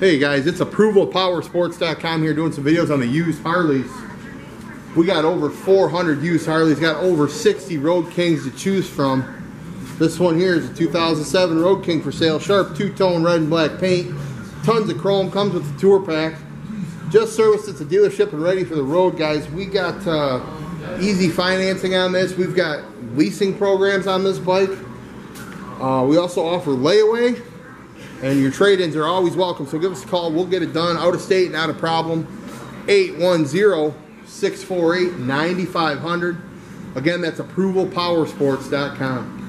Hey guys, it's approvalpowersports.com here doing some videos on the used Harleys. We got over 400 used Harleys, got over 60 Road Kings to choose from. This one here is a 2007 Road King for sale, sharp two-tone red and black paint, tons of chrome, comes with the tour pack. Just serviced at the dealership and ready for the road, guys. We got easy financing on this. We've got leasing programs on this bike. We also offer layaway. And your trade-ins are always welcome, so give us a call. We'll get it done. Out of state, not a problem. 810-648-9500. Again, that's approvalpowersports.com.